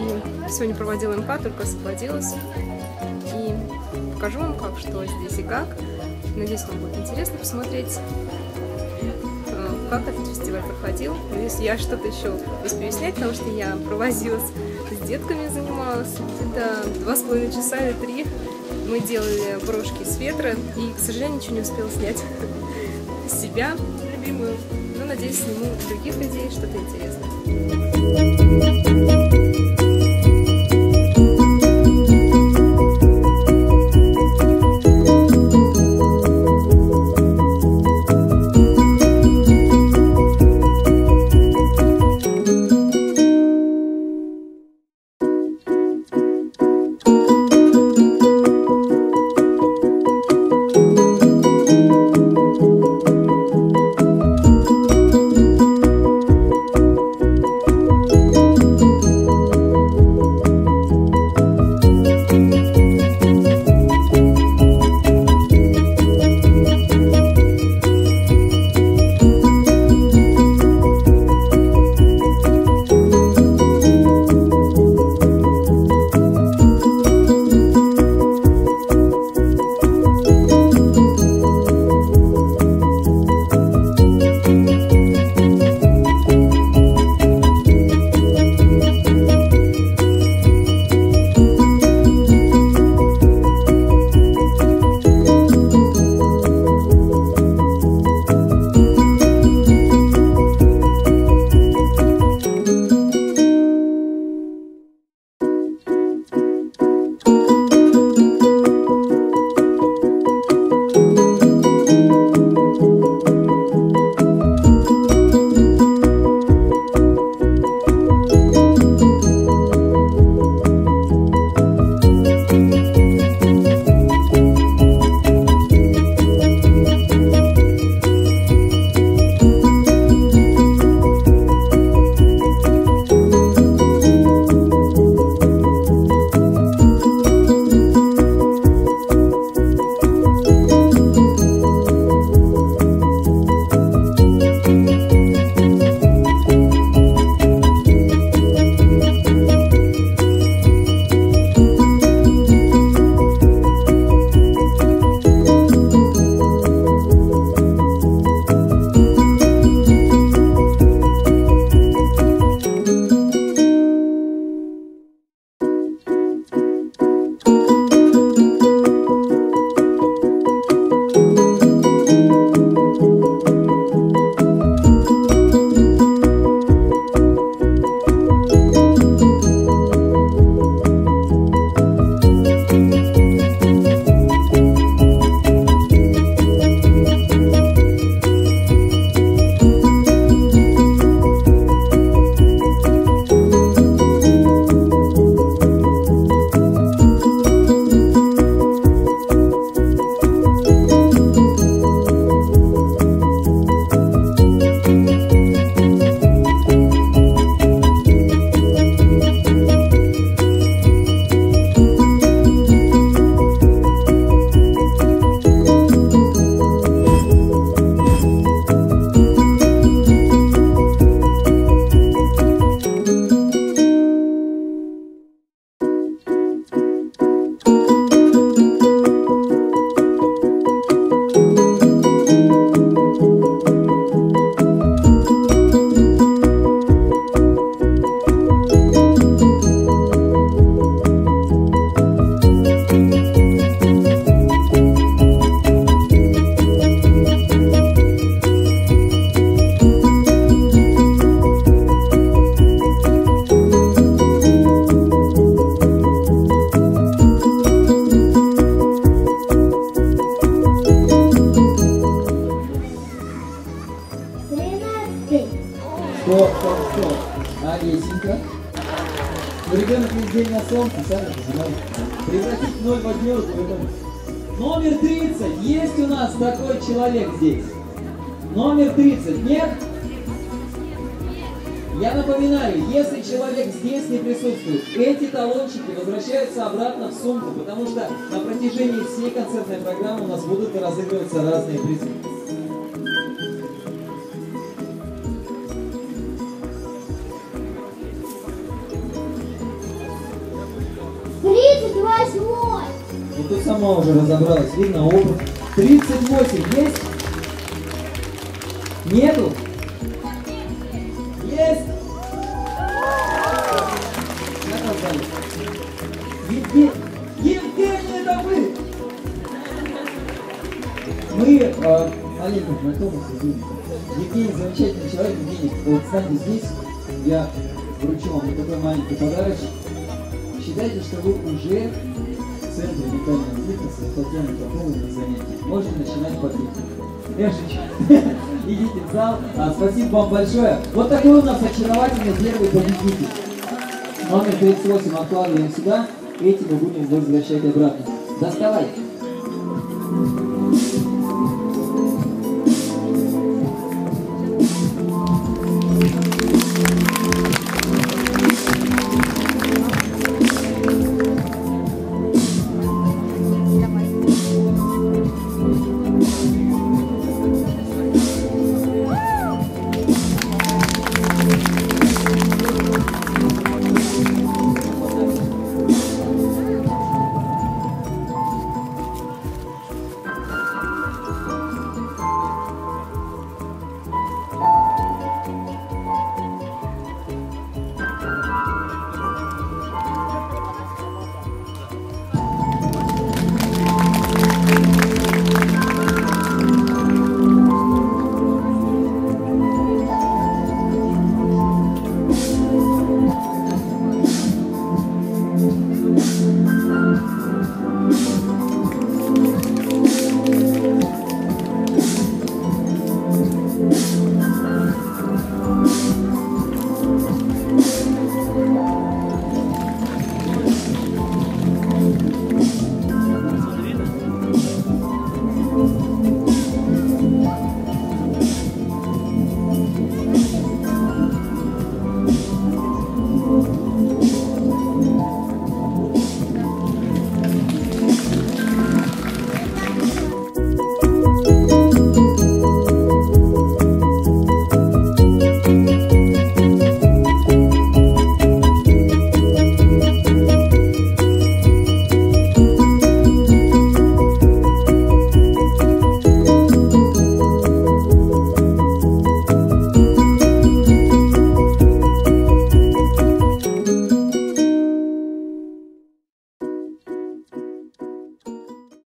И сегодня проводила МК, только освободилась. И покажу вам, как, что здесь и как. Надеюсь, вам будет интересно посмотреть, как этот фестиваль проходил. Надеюсь, я что-то еще успею снять, потому что я провозилась с детками, занималась. Где-то 2,5 часа или 3 мы делали брошки из ветра. И, к сожалению, ничего не успела снять себя, любимую. Но, надеюсь, сниму других людей что-то интересное. Олесенька. Но ребенок весь день на солнце, сами понимаете. Превратить 0 в одежду. Номер 30. Есть у нас такой человек здесь? Номер 30. Нет? Я напоминаю, если человек здесь не присутствует, эти талончики возвращаются обратно в сумку, потому что на протяжении всей концертной программы у нас будут разыгрываться разные призы. 38. Ну ты сама уже разобралась, видно опыт. 38 есть? Нету? Есть? Евгений, это вы! Мы, Олег, знакомы с Евгением. Евгений замечательный человек. Евгений, вот кстати, здесь я вручу вам вот такой маленький подарочек. Считайте, что вы уже в центре ментального фитнеса с Татьяной Поповой на занятии. Можно начинать подвигать. Идите в зал. Спасибо вам большое. Вот такой у нас очаровательный первый победитель. Номер 38 откладываем сюда. Эти мы будем возвращать обратно. Доставай.